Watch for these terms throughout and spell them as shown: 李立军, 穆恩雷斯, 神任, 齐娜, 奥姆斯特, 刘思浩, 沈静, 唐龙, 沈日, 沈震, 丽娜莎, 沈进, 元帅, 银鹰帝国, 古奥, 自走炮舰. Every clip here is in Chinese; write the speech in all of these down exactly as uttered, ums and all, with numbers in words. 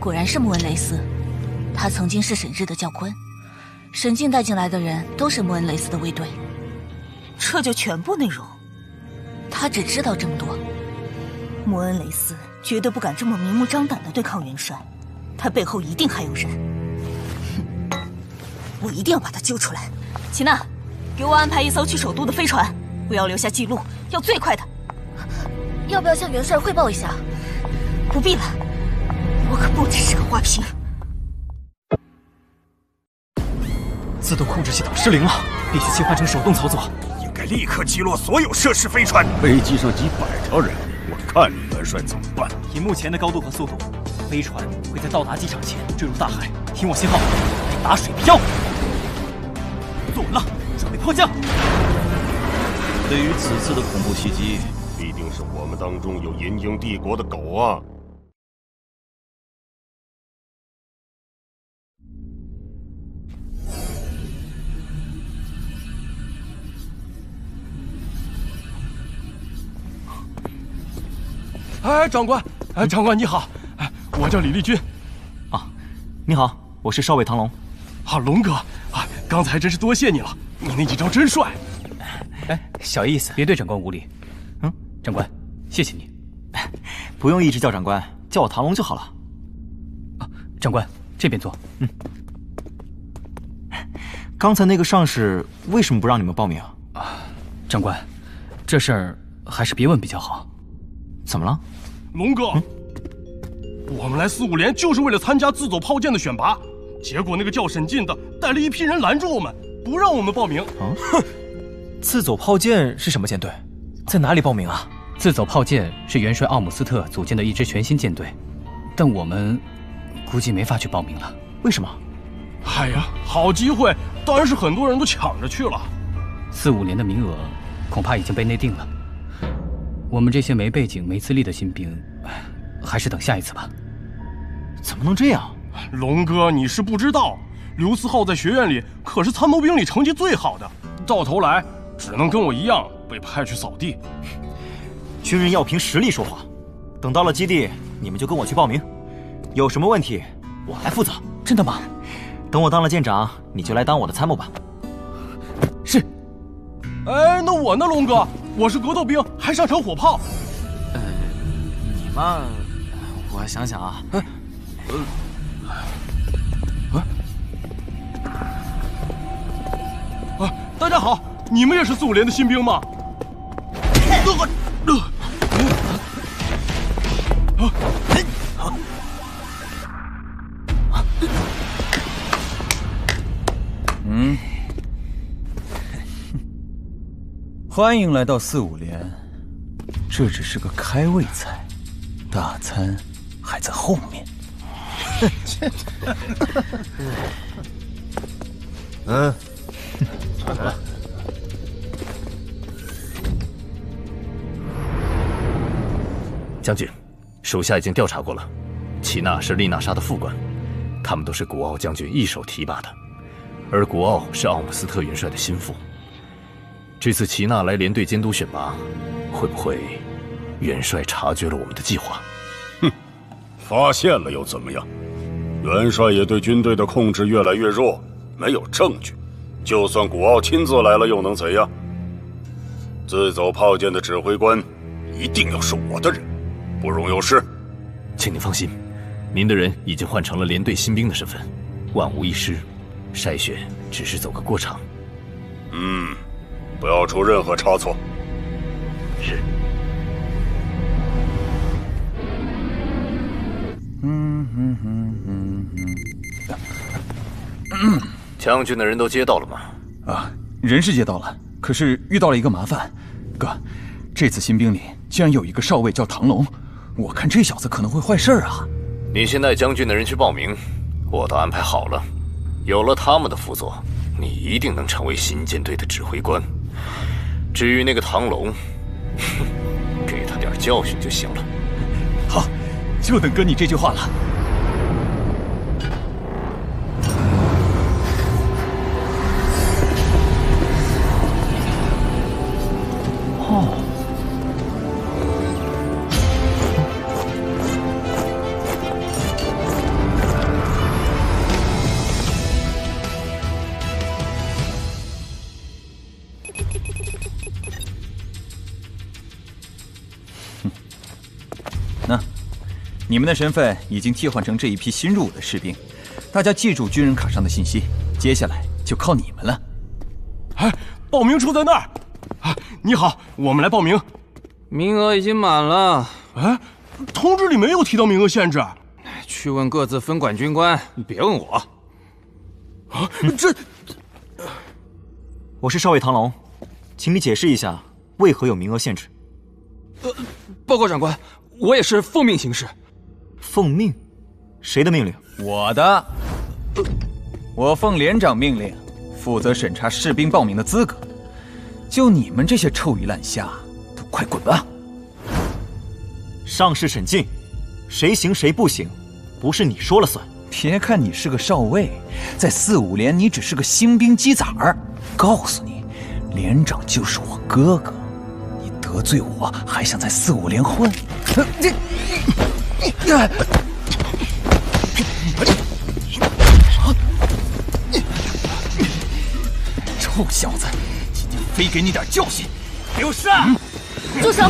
果然是穆恩雷斯，他曾经是沈日的教官，沈静带进来的人都是穆恩雷斯的卫队。这就全部内容？他只知道这么多。穆恩雷斯绝对不敢这么明目张胆的对抗元帅，他背后一定还有人。哼，我一定要把他揪出来。齐娜，给我安排一艘去首都的飞船，我要留下记录，要最快的。 要不要向元帅汇报一下？不必了，我可不只是个花瓶。自动控制系统失灵了，必须切换成手动操作。应该立刻击落所有涉事飞船。飞机上几百条人，我看你元帅怎么办？以目前的高度和速度，飞船会在到达机场前坠入大海。听我信号，打水漂。坐稳了，准备迫降。对于此次的恐怖袭击。 必定是我们当中有银鹰帝国的狗啊！哎，长官，哎，长官你好，哎，我叫李立军。啊，你好，我是少尉唐龙。啊，龙哥，啊，刚才真是多谢你了，你那几招真帅。哎，小意思，别对长官无礼。 长官，谢谢你，不用一直叫长官，叫我唐龙就好了。啊，长官，这边坐。嗯，刚才那个上士为什么不让你们报名啊？啊，长官，这事儿还是别问比较好。怎么了，龙哥？嗯、我们来四五连就是为了参加自走炮舰的选拔，结果那个叫沈进的带了一批人拦住我们，不让我们报名。啊、哼，自走炮舰是什么舰队？ 在哪里报名啊？自走炮舰是元帅奥姆斯特组建的一支全新舰队，但我们估计没法去报名了。为什么？哎呀，好机会，当然是很多人都抢着去了。四五连的名额恐怕已经被内定了。我们这些没背景、没资历的新兵，还是等下一次吧。怎么能这样？龙哥，你是不知道，刘思浩在学院里可是参谋兵里成绩最好的，到头来只能跟我一样。 被派去扫地，军人要凭实力说话。等到了基地，你们就跟我去报名，有什么问题我来负责。真的吗？等我当了舰长，你就来当我的参谋吧。是。哎，那我呢，龙哥？我是格斗兵，还擅长火炮。呃，你嘛，我想想啊。哎，呃，哎，啊，大家好，你们也是四五连的新兵吗？ 嗯，欢迎来到四五连，这只是个开胃菜，大餐还在后面。嗯，来。 将军，属下已经调查过了，齐娜是丽娜莎的副官，他们都是古奥将军一手提拔的，而古奥是奥姆斯特元帅的心腹。这次齐娜来连队监督选拔，会不会元帅察觉了我们的计划？哼，发现了又怎么样？元帅也对军队的控制越来越弱，没有证据，就算古奥亲自来了又能怎样？自走炮舰的指挥官一定要是我的人。 不容有失，请您放心，您的人已经换成了连队新兵的身份，万无一失。筛选只是走个过场。嗯，不要出任何差错。是。嗯嗯嗯嗯嗯。将军的人都接到了吗？啊，人是接到了，可是遇到了一个麻烦。哥，这次新兵里竟然有一个少尉叫唐龙。 我看这小子可能会坏事啊！你先带将军的人去报名，我都安排好了。有了他们的辅佐，你一定能成为新舰队的指挥官。至于那个唐龙，给他点教训就行了。好，就等哥你这句话了。哦。你们的身份已经替换成这一批新入伍的士兵，大家记住军人卡上的信息，接下来就靠你们了。哎，报名处在那儿。啊，你好，我们来报名，名额已经满了。哎，通知里没有提到名额限制。去问各自分管军官，别问我。啊，这。 我是少尉唐龙，请你解释一下为何有名额限制。呃，报告长官，我也是奉命行事。奉命？谁的命令？我的。呃、我奉连长命令，负责审查士兵报名的资格。就你们这些臭鱼烂虾，都快滚吧！上士审进，谁行谁不行，不是你说了算。别看你是个少尉，在四五连你只是个新兵鸡崽儿。 告诉你，连长就是我哥哥，你得罪我还想在四五连混？你你啊！臭小子，今天非给你点教训！留下！住手！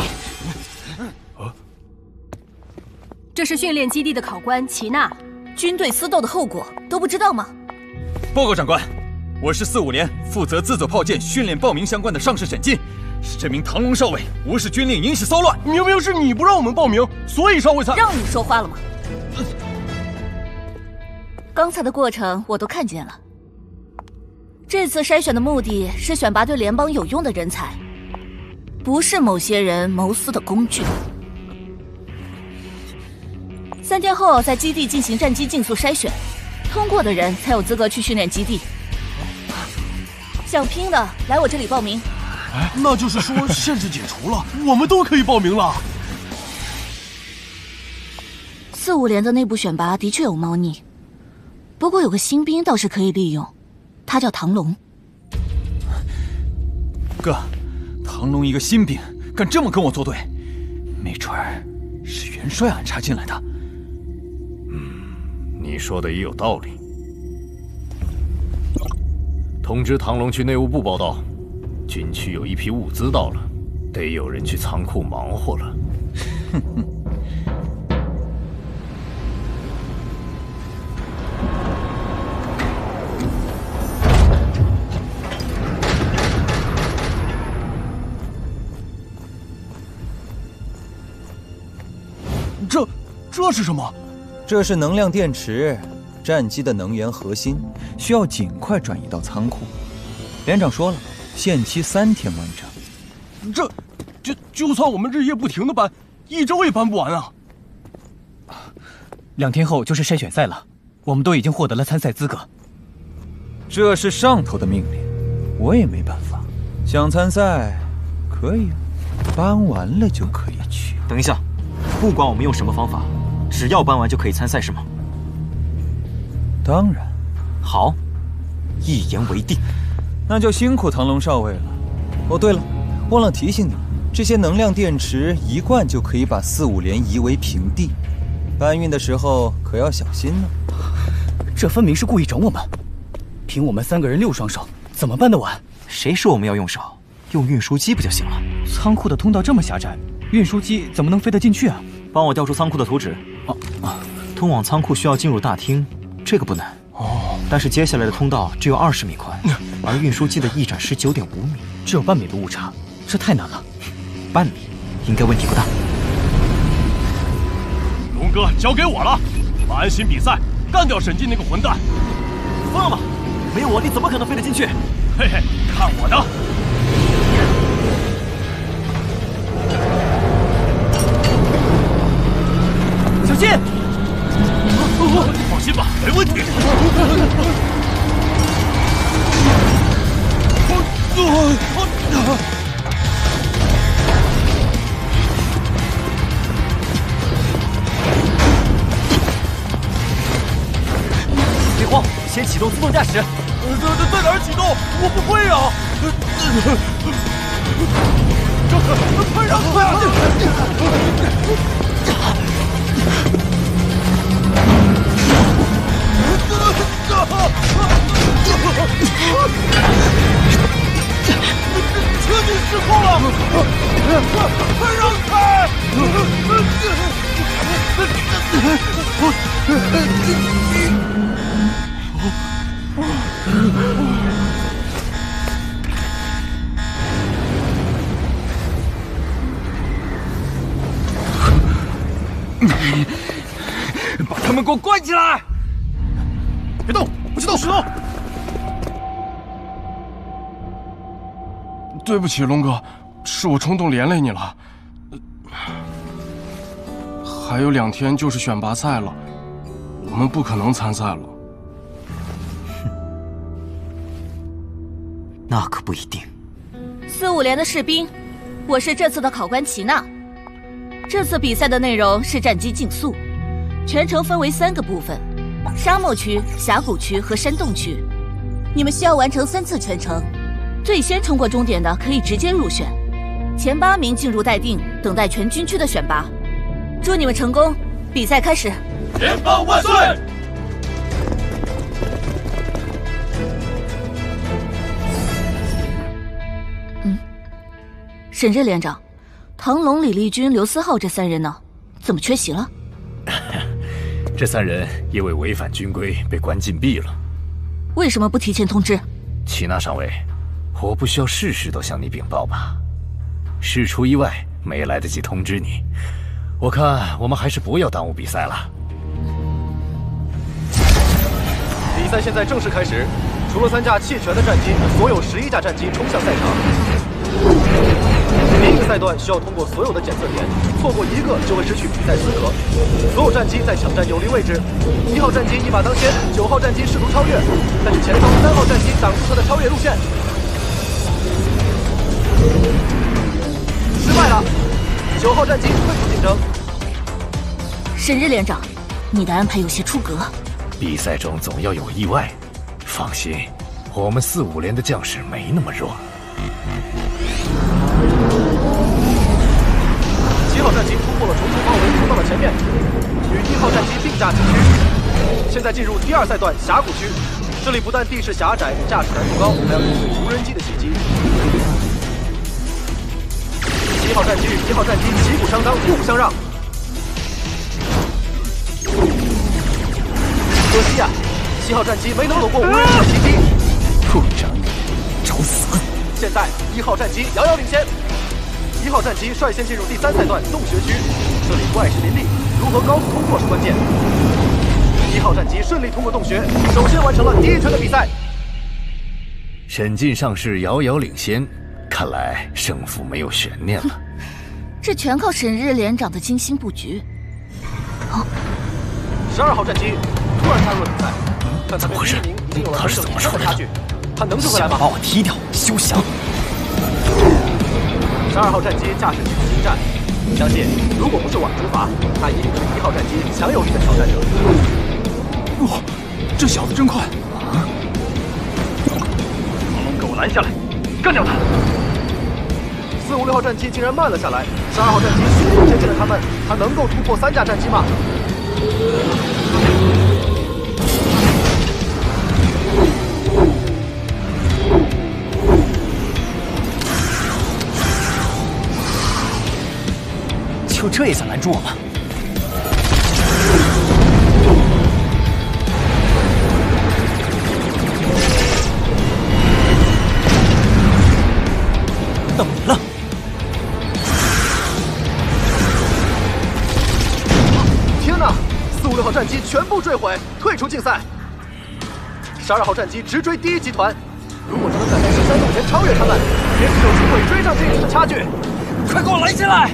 啊！这是训练基地的考官齐娜，军队私斗的后果都不知道吗？报告长官。 我是四五连负责自走炮舰训练报名相关的上士审进，是这名唐龙少尉无视军令，引起骚乱。明明是你不让我们报名，所以少尉才让你说话了吗？呃、刚才的过程我都看见了。这次筛选的目的是选拔对联邦有用的人才，不是某些人谋私的工具。三天后在基地进行战机竞速筛选，通过的人才有资格去训练基地。 想拼的来我这里报名，哎，那就是说限制解除了，我们都可以报名了。四五连的内部选拔的确有猫腻，不过有个新兵倒是可以利用，他叫唐龙。哥，唐龙一个新兵敢这么跟我作对，没准儿是元帅安插进来的。嗯，你说的也有道理。 通知唐龙去内务部报道，军区有一批物资到了，得有人去仓库忙活了。哼哼。这，这是什么？这是能量电池。 战机的能源核心需要尽快转移到仓库。连长说了，限期三天完成。这，这就算我们日夜不停的搬，一周也搬不完啊！两天后就是筛选赛了，我们都已经获得了参赛资格。这是上头的命令，我也没办法。想参赛，可以啊，搬完了就可以去。等一下，不管我们用什么方法，只要搬完就可以参赛，是吗？ 当然，好，一言为定。那就辛苦唐龙少尉了。哦，对了，忘了提醒你，这些能量电池一贯就可以把四五连夷为平地，搬运的时候可要小心呢。这分明是故意整我们！凭我们三个人六双手，怎么搬得完？谁说我们要用手？用运输机不就行了？仓库的通道这么狭窄，运输机怎么能飞得进去啊？帮我调出仓库的图纸。哦、啊啊，通往仓库需要进入大厅。 这个不难哦，但是接下来的通道只有二十米宽，而运输机的翼展十九点五米，只有半米的误差，这太难了。半米应该问题不大。龙哥，交给我了，把安心比赛，干掉沈进那个混蛋。放了吧，没有我你怎么可能飞得进去？嘿嘿，看我的！ 放心吧，没问题。别慌，先启动自动驾驶。在在在哪儿启动？我不会啊！快让开！ 彻底失控了！快让开！给我关起来！别动，不许动！不许动！对不起，龙哥，是我冲动连累你了。还有两天就是选拔赛了，我们不可能参赛了。哼，那可不一定。四五连的士兵，我是这次的考官齐娜。这次比赛的内容是战机竞速，全程分为三个部分：沙漠区、峡谷区和山洞区。你们需要完成三次全程，最先冲过终点的可以直接入选，前八名进入待定，等待全军区的选拔。祝你们成功！比赛开始。联邦万岁！嗯，沈震连长。 唐龙、李立军、刘思浩这三人呢？怎么缺席了？这三人因为违反军规被关禁闭了。为什么不提前通知？齐娜上尉，我不需要事事都向你禀报吧？事出意外，没来得及通知你。我看我们还是不要耽误比赛了。比赛现在正式开始，除了三架弃权的战机，所有十一架战机冲向赛场。 第一个赛段需要通过所有的检测点，错过一个就会失去比赛资格。所有战机在抢占有利位置，一号战机一马当先，九号战机试图超越，但是前方三号战机挡住他的超越路线，失败了。九号战机退出竞争。沈日连长，你的安排有些出格。比赛中总要有意外，放心，我们四五连的将士没那么弱。 七号战机突破了重重包围，冲到了前面，与一号战机并驾齐驱。现在进入第二赛段峡谷区，这里不但地势狭窄，驾驶难度高，还要应对无人机的袭击。七号战机与一号战机旗鼓相当，互不相让。可惜啊，七号战机没能躲过无人机的袭击。不长眼，找死！现在一号战机遥遥领先。 一号战机率先进入第三赛段洞穴区，这里怪石林立，如何高速通过是关键。一号战机顺利通过洞穴，首先完成了第一圈的比赛。沈进上士遥遥领先，看来胜负没有悬念了。这全靠沈日连长的精心布局。哦，十二号战机突然加入了比赛，但他跟第一名已经有了很久以上的差距，他能追回来吗？想把我踢掉，休想！ 十二号战机驾驶进入激战，相信如果不是我的处罚，他一定是一号战机强有力的挑战者。哇，这小子真快！啊！龙龙，给我拦下来，干掉他！四五六号战机竟然慢了下来，十二号战机迅速接近了他们，他能够突破三架战机吗？就这也想拦住我吗？到你了！天哪！四五六号战机全部坠毁，退出竞赛。十二号战机直追第一集团，如果他能在第十三洞前超越他们，也许有机会追上这一时的差距。快给我拦下来！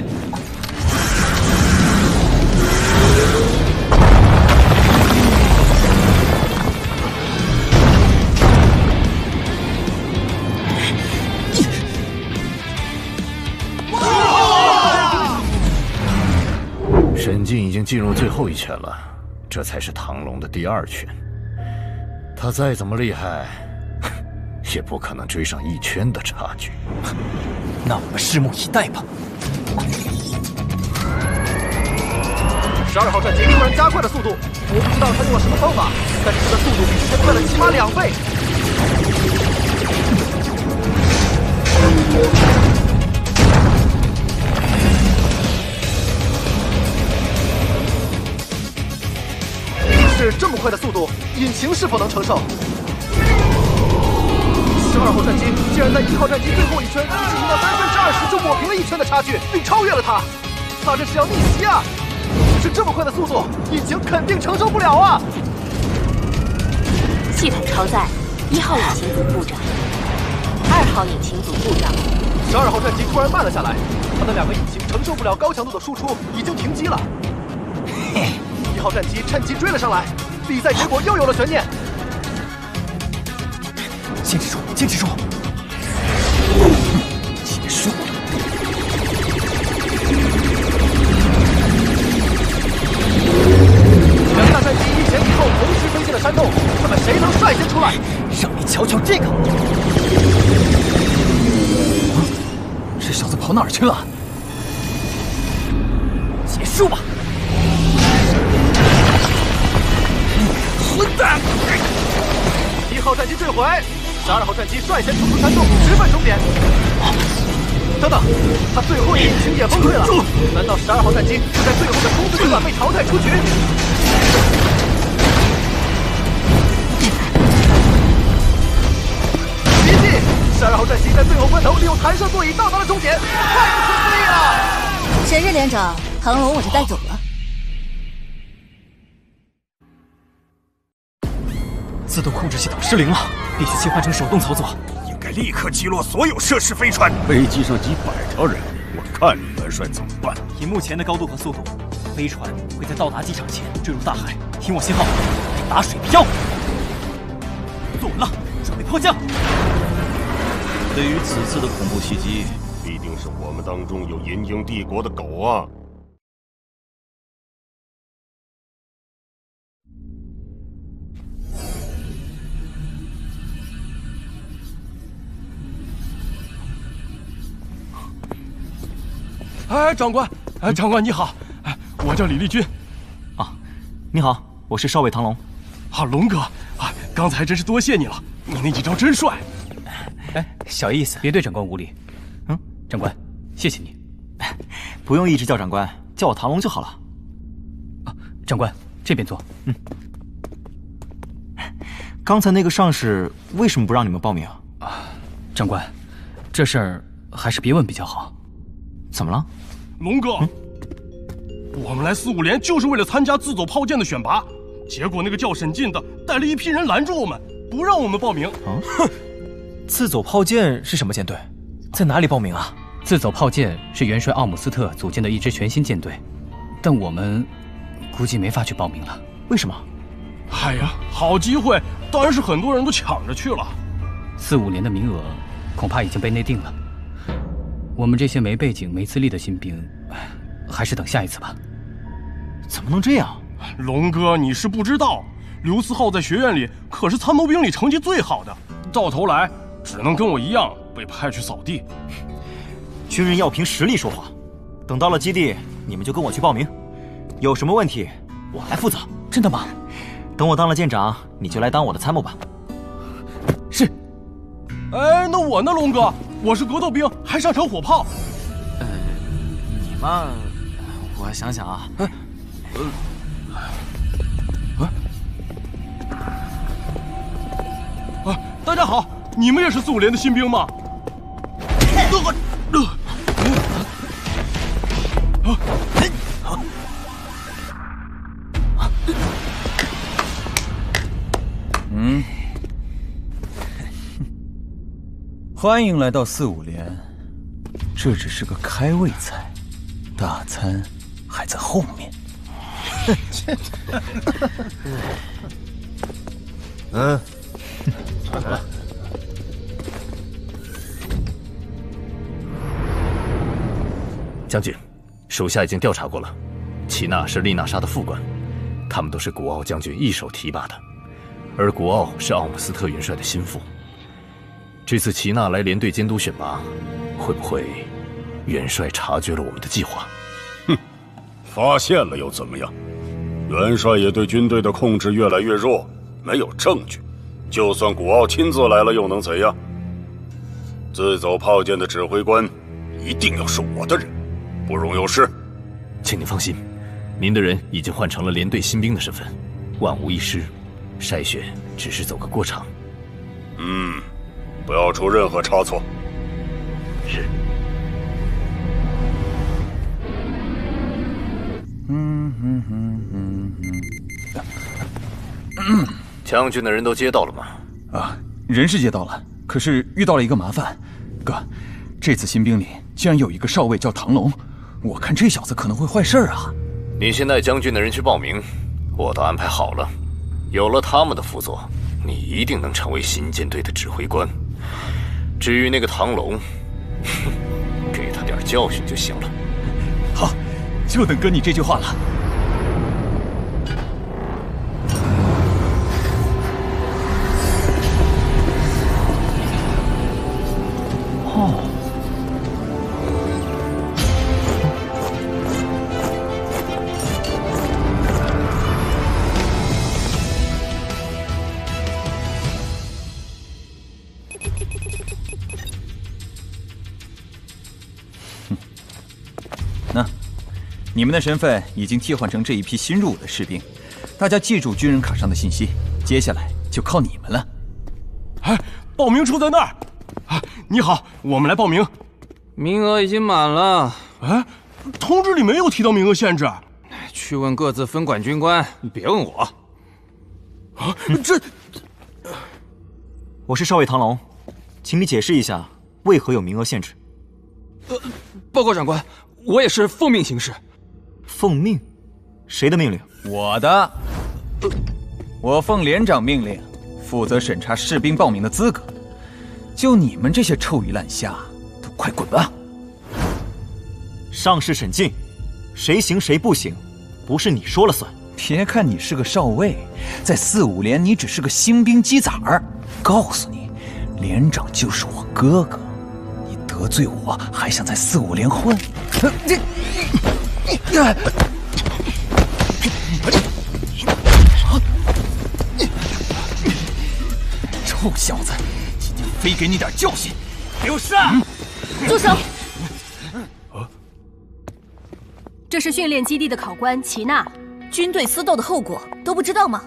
沈进已经进入最后一圈了，这才是唐龙的第二圈。他再怎么厉害，也不可能追上一圈的差距。那我们拭目以待吧。十二号战机突然加快了速度，我不知道他用了什么方法，但是他的速度比之前快了起码两倍。嗯 是这么快的速度，引擎是否能承受？十二号战机竟然在一号战机最后一圈进行了百分之二十就抹平了一圈的差距，并超越了它，他这是要逆袭啊！这是这么快的速度，引擎肯定承受不了啊！系统超载，一号引擎组故障，二号引擎组故障。十二号战机突然慢了下来，它的两个引擎承受不了高强度的输出，已经停机了。一号战机趁机追了上来，比赛结果又有了悬念。坚持住，坚持住！ 山洞，看看谁能率先出来！让你瞧瞧这个！这小子跑哪儿去了？结束吧！混蛋！一号战机坠毁，十二号战机率先冲出山洞，直奔终点。等等，他最后一引擎也崩溃了。难道十二号战机就在最后的冲刺阶段被淘汰出局？ 十二号战机在最后关头利用弹射座椅到达了终点，太不可思议了！神任连长，唐龙我就带走了。自动控制系统失灵了，必须切换成手动操作。应该立刻击落所有涉事飞船。飞机上几百条人，我看你元帅怎么办？以目前的高度和速度，飞船会在到达机场前坠入大海。听我信号，来打水漂。坐稳了，准备迫降。 对于此次的恐怖袭击，必定是我们当中有银鹰帝国的狗啊！哎，长官，哎，长官你好，哎，我叫李立军。啊，你好，我是少尉唐龙。啊，龙哥，啊，刚才真是多谢你了，你那几招真帅。 哎，小意思，别对长官无礼。嗯，长官，谢谢你。不用一直叫长官，叫我唐龙就好了。啊，长官，这边坐。嗯。刚才那个上士为什么不让你们报名啊？长官，这事儿还是别问比较好。怎么了？龙哥，嗯、我们来四五连就是为了参加自走炮舰的选拔，结果那个叫沈进的带了一批人拦住我们，不让我们报名。啊、哼。 自走炮舰是什么舰队？在哪里报名啊？自走炮舰是元帅奥姆斯特组建的一支全新舰队，但我们估计没法去报名了。为什么？哎呀，好机会，当然是很多人都抢着去了。四五连的名额恐怕已经被内定了。我们这些没背景、没资历的新兵，还是等下一次吧。怎么能这样？龙哥，你是不知道，刘思浩在学院里可是参谋兵里成绩最好的，到头来。 只能跟我一样被派去扫地。军人要凭实力说话。等到了基地，你们就跟我去报名。有什么问题，我来负责。真的吗？等我当了舰长，你就来当我的参谋吧。是。哎，那我呢，龙哥？我是格斗兵，还擅长火炮。呃，你嘛，我想想啊。哎呃 啊, 啊，大家好。 你们也是四五连的新兵吗？嗯，欢迎来到四五连，这只是个开胃菜，大餐还在后面。嗯，好了。 将军，属下已经调查过了，齐娜是丽娜莎的副官，他们都是古奥将军一手提拔的，而古奥是奥姆斯特元帅的心腹。这次齐娜来连队监督选拔，会不会元帅察觉了我们的计划？哼，发现了又怎么样？元帅也对军队的控制越来越弱，没有证据，就算古奥亲自来了又能怎样？自走炮舰的指挥官一定要是我的人。 不容有失，请您放心，您的人已经换成了连队新兵的身份，万无一失。筛选只是走个过场。嗯，不要出任何差错。是。嗯。将军的人都接到了吗？啊，人是接到了，可是遇到了一个麻烦。哥，这次新兵里竟然有一个少尉叫唐龙，我看这小子可能会坏事啊。你先带将军的人去报名，我都安排好了。有了他们的辅佐，你一定能成为新建队的指挥官。至于那个唐龙，哼，给他点教训就行了。好，就等哥你这句话了。 你们的身份已经替换成这一批新入伍的士兵，大家记住军人卡上的信息，接下来就靠你们了。哎，报名处在那儿。啊，你好，我们来报名。名额已经满了。哎，通知里没有提到名额限制。去问各自分管军官，别问我。啊，这……我是少尉唐龙，请你解释一下为何有名额限制。呃，报告长官，我也是奉命行事。 奉命，谁的命令？我的，我奉连长命令，负责审查士兵报名的资格。就你们这些臭鱼烂虾，都快滚吧！上士审进，谁行谁不行，不是你说了算。别看你是个少尉，在四五连你只是个新兵鸡崽儿。告诉你，连长就是我哥哥，你得罪我还想在四五连混？这。 臭小子，今天非给你点教训！给我杀！住手！这是训练基地的考官齐娜，军队私斗的后果都不知道吗？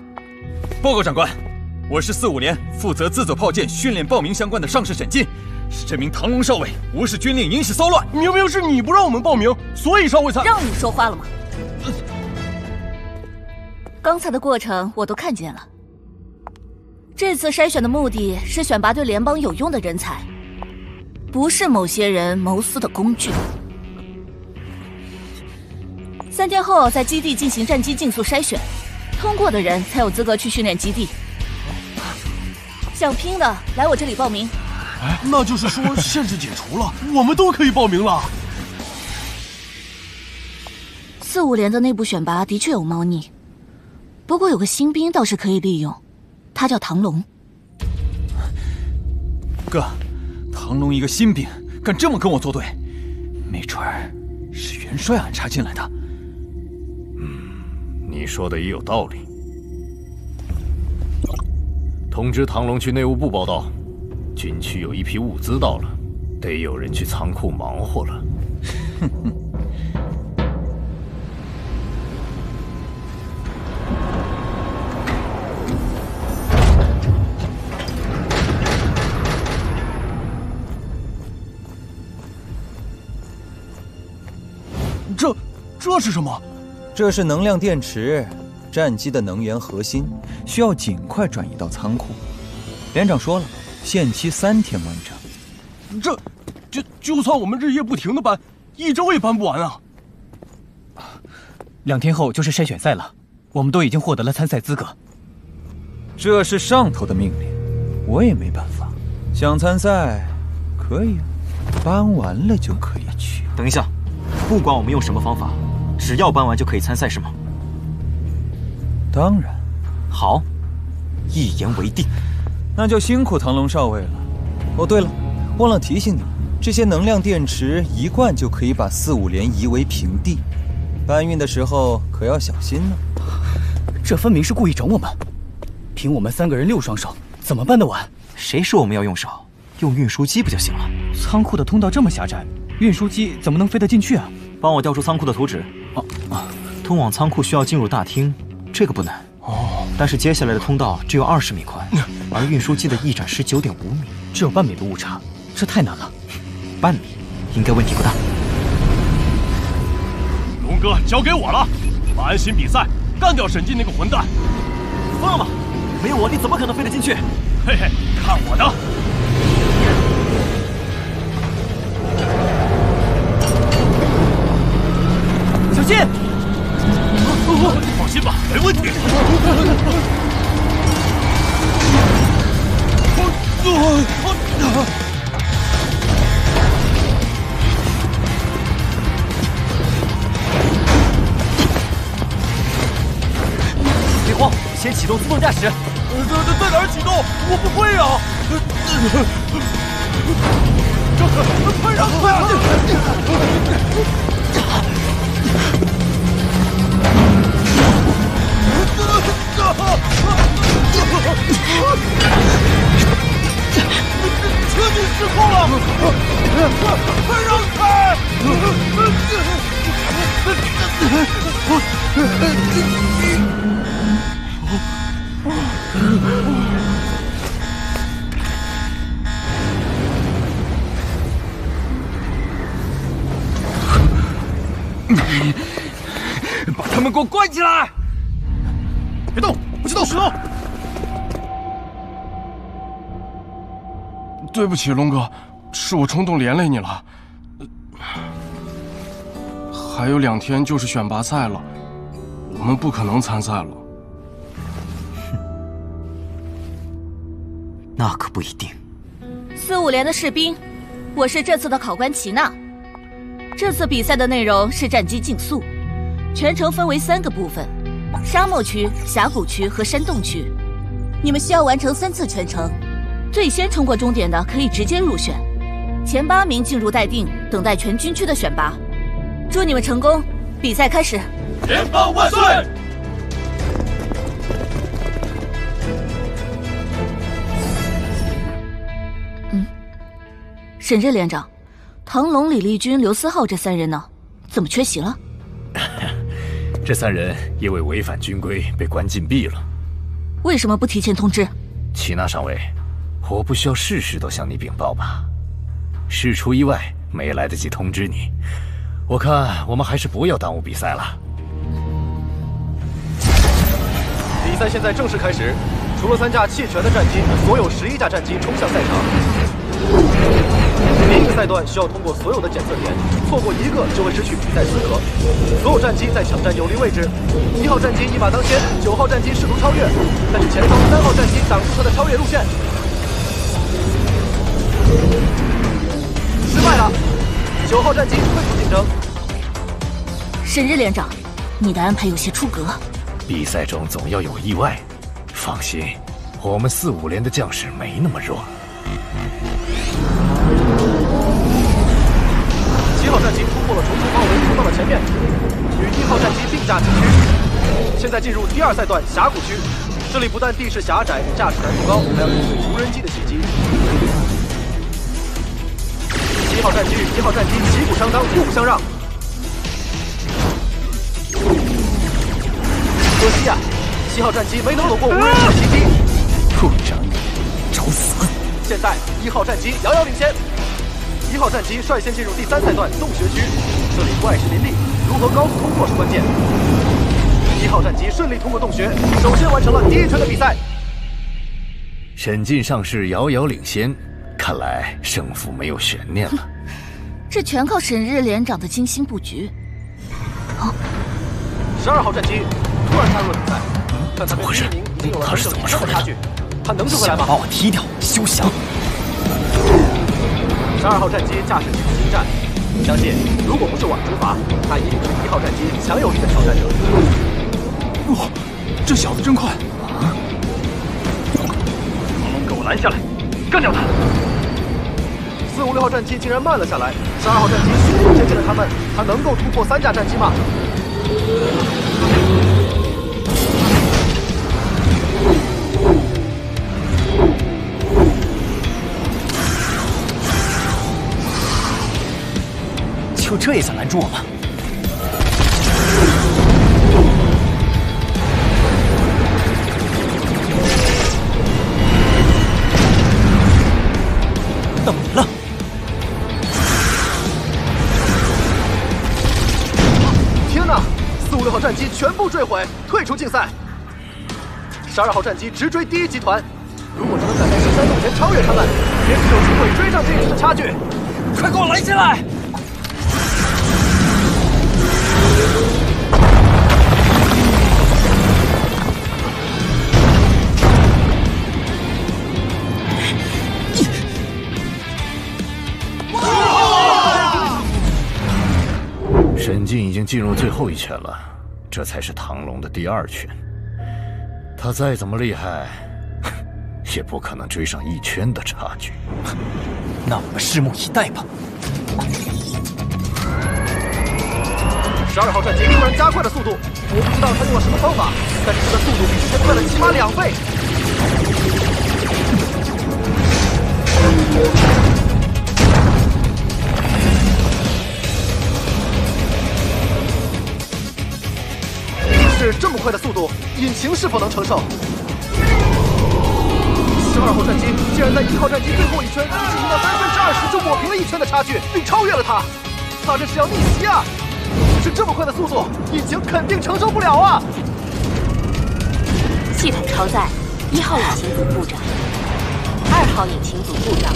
报告长官，我是四五连负责自走炮舰训练报名相关的上士审进。 是这名唐龙少尉无视军令，引起骚乱。明明是你不让我们报名，所以少尉才让你说话了吗？刚才的过程我都看见了。这次筛选的目的是选拔对联邦有用的人才，不是某些人谋私的工具。三天后在基地进行战机竞速筛选，通过的人才有资格去训练基地。想拼的来我这里报名。 哎，那就是说限制解除了，我们都可以报名了。四五连的内部选拔的确有猫腻，不过有个新兵倒是可以利用，他叫唐龙。哥，唐龙一个新兵敢这么跟我作对，没准儿是元帅安插进来的。嗯，你说的也有道理。通知唐龙去内务部报道。 军区有一批物资到了，得有人去仓库忙活了。哼哼。这，这是什么？这是能量电池，战机的能源核心，需要尽快转移到仓库。连长说了。 限期三天完成，这，就就算我们日夜不停的搬，一周也搬不完啊！两天后就是筛选赛了，我们都已经获得了参赛资格。这是上头的命令，我也没办法。想参赛，可以啊，搬完了就可以去。等一下，不管我们用什么方法，只要搬完就可以参赛是吗？当然。好，一言为定。 那就辛苦唐龙少尉了。哦，对了，忘了提醒你，这些能量电池一罐就可以把四五连夷为平地，搬运的时候可要小心呢。这分明是故意整我们！凭我们三个人六双手，怎么搬得完？谁说我们要用手？用运输机不就行了？仓库的通道这么狭窄，运输机怎么能飞得进去啊？帮我调出仓库的图纸。哦、啊，啊，通往仓库需要进入大厅，这个不难。 哦，但是接下来的通道只有二十米宽，而运输机的翼展是九点五米，只有半米的误差，这太难了。半米应该问题不大。龙哥，交给我了。把安心比赛，干掉沈进那个混蛋。放吧，没有我你怎么可能飞得进去？嘿嘿，看我的！ 小心！放心吧，没问题。别慌，先启动自动驾驶。在在哪儿启动？我不会啊！快让开！ 车顶失控了！快让开！把他们给我关起来！别动，不许动，石头！ 对不起，龙哥，是我冲动连累你了。还有两天就是选拔赛了，我们不可能参赛了。那可不一定。四五连的士兵，我是这次的考官齐娜。这次比赛的内容是战机竞速，全程分为三个部分：沙漠区、峡谷区和山洞区。你们需要完成三次全程。 最先冲过终点的可以直接入选，前八名进入待定，等待全军区的选拔。祝你们成功！比赛开始！前方万岁！嗯，沈震连长，唐龙、李立军、刘思浩这三人呢？怎么缺席了？这三人因为违反军规被关禁闭了。为什么不提前通知？齐娜上尉。 我不需要事事都向你禀报吧？事出意外，没来得及通知你。我看我们还是不要耽误比赛了。比赛现在正式开始，除了三架弃权的战机，所有十一架战机冲向赛场。第一个赛段需要通过所有的检测点，错过一个就会失去比赛资格。所有战机在抢占有利位置，一号战机一马当先，九号战机试图超越，但是前方三号战机挡住他的超越路线。 失败了，九号战机退出竞争。沈日连长，你的安排有些出格。比赛中总要有意外，放心，我们四五连的将士没那么弱。七号战机突破了重重包围，冲到了前面，与一号战机并驾齐驱。现在进入第二赛段峡谷区，这里不但地势狭窄，驾驶难度高，还要应对无人机的袭击。 一号战机与一号战机旗鼓相当，互不相让。可惜呀，七号战机没能躲过无人机的袭击。不长眼，找死！现在一号战机遥遥领先，一号战机率先进入第三赛段洞穴区，这里怪石林立，如何高速通过是关键。一号战机顺利通过洞穴，首先完成了第一圈的比赛。沈进上士遥遥领先。 看来胜负没有悬念了，这全靠沈日连长的精心布局。哦，十二号战机突然加入了比赛，但他跟第一名已经有了很久以上的差距，他能追回来吗？把我踢掉，休想！十二号战机驾驶进入新战，相信如果不是我执法，他一定是一号战机强有力的挑战者。哇，这小子真快！啊！龙龙，给我拦下来，干掉他！ 四五六号战机竟然慢了下来，十二号战机迅速接近了他们，他能够突破三架战机吗？就这也想拦住我吗？全部坠毁，退出竞赛。十二号战机直追第一集团，如果他能在白石山洞前超越他们，也许有机会追上这一组的差距。快给我来进来！ 沈静已经进入最后一圈了，这才是唐龙的第二圈。他再怎么厉害，也不可能追上一圈的差距。那我们拭目以待吧。十二号战机突然加快了速度，我不知道他用了什么方法，但是他的速度比之前快了起码两倍。嗯 是这么快的速度，引擎是否能承受？十二号战机竟然在一号战机最后一圈进行到百分之二十，就抹平了一圈的差距，并超越了它。他这是要逆袭啊！是这么快的速度，引擎肯定承受不了啊！系统超载，一号引擎组故障，二号引擎组故障。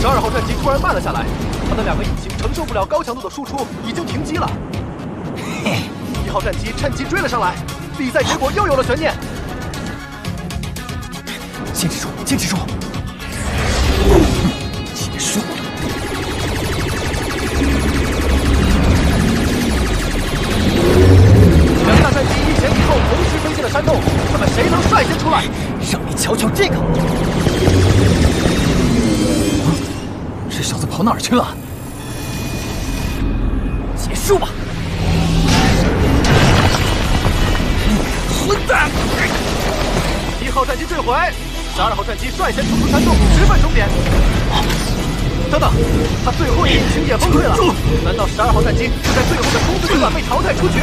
十二号战机突然慢了下来，它的两个引擎承受不了高强度的输出，已经停机了。嘿。 一号战机趁机追了上来，比赛结果又有了悬念。坚持住，坚持住！结束了。两大战机一前一后同时飞进了山洞，那么谁能率先出来？让你瞧瞧这个！啊、这小子跑哪儿去了？结束吧！ 混蛋！一号战机坠毁，十二号战机率先冲出山洞，直奔终点。等等，他最后的引擎也崩溃了。难道十二号战机就在最后的冲刺阶段被淘汰出局？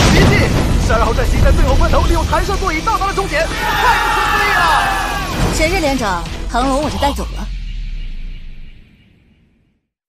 奇迹！十二号战机在最后关头利用弹射座椅到达了终点，太不可思议了！神任连长，唐龙，我是带走了。